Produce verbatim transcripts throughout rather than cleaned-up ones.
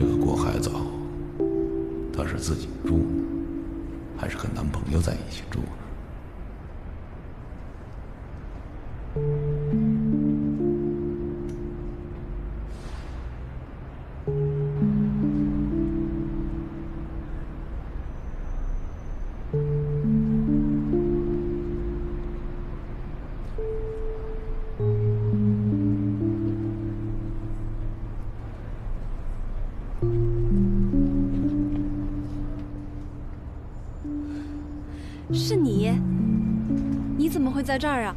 这个郭海藻，她是自己住呢，还是和男朋友在一起住呢？是你？你怎么会在这儿啊？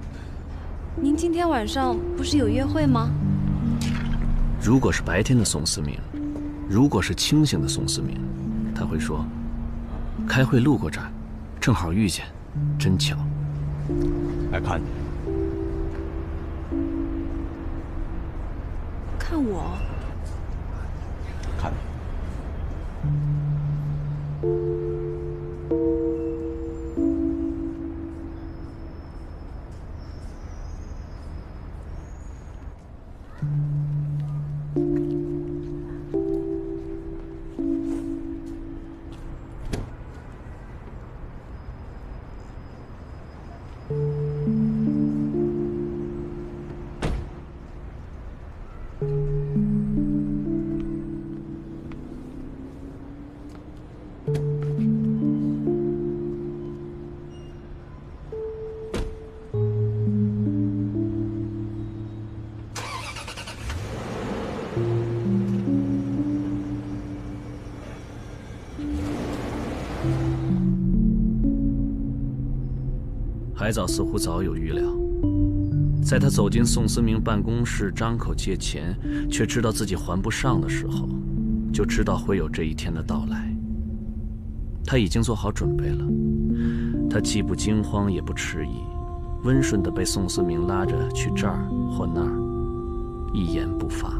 您今天晚上不是有约会吗？如果是白天的宋思明，如果是清醒的宋思明，他会说：“开会路过这儿，正好遇见，真巧。”来看你。看我？看你。 海藻似乎早有预料，在他走进宋思明办公室张口借钱，却知道自己还不上的时候，就知道会有这一天的到来。他已经做好准备了，他既不惊慌也不迟疑，温顺地被宋思明拉着去这儿或那儿，一言不发。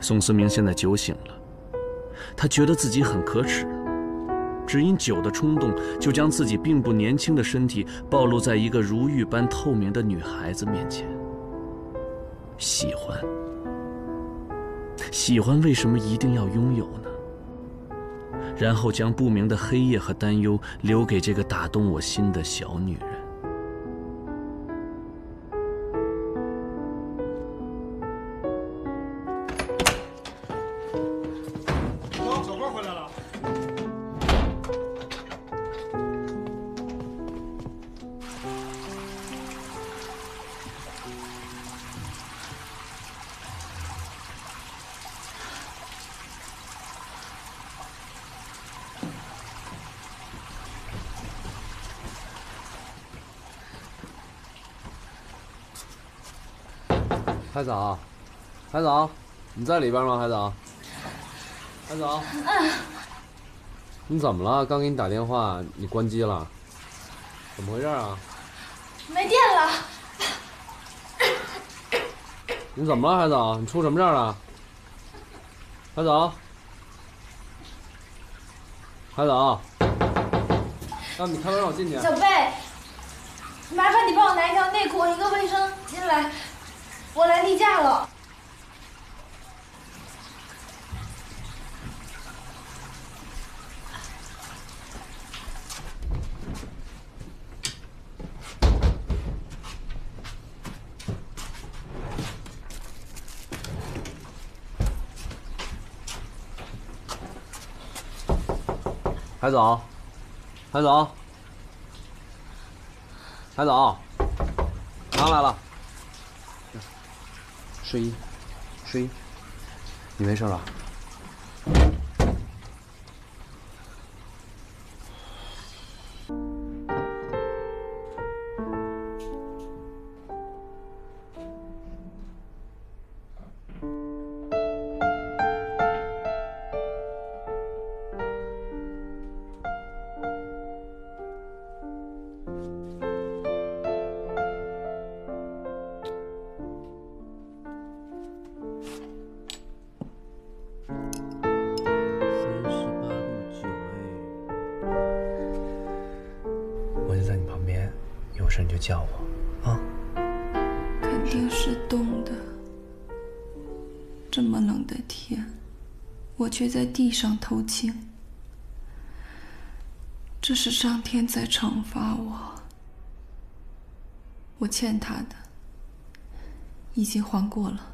宋思明现在酒醒了，他觉得自己很可耻，只因酒的冲动，就将自己并不年轻的身体暴露在一个如玉般透明的女孩子面前。喜欢，喜欢为什么一定要拥有呢？ 然后将不明的黑夜和担忧留给这个打动我心的小女人。哟，小郭回来了。海藻，海藻，你在里边吗？海藻，海藻，你怎么了？刚给你打电话，你关机了，怎么回事啊？没电了。你怎么了，海藻？你出什么事了？海藻，海藻，让你开门让我进去。小贝，麻烦你帮我拿一条内裤和一个卫生巾来。 我来例假了。海藻，海藻，海藻，拿来了。 睡衣，睡衣，你没事吧？叫我啊！肯定是冻的。这么冷的天，我却在地上偷情。这是上天在惩罚我。我欠他的，已经还过了。